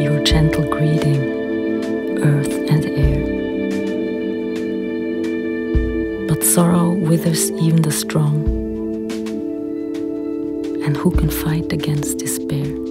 your gentle greeting, earth and air. But sorrow withers even the strong, and who can fight against despair?